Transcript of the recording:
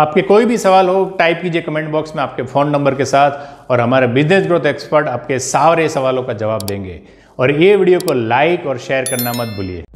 आपके कोई भी सवाल हो टाइप कीजिए कमेंट बॉक्स में आपके फ़ोन नंबर के साथ, और हमारे बिजनेस ग्रोथ एक्सपर्ट आपके सारे सवालों का जवाब देंगे। और ये वीडियो को लाइक और शेयर करना मत भूलिए।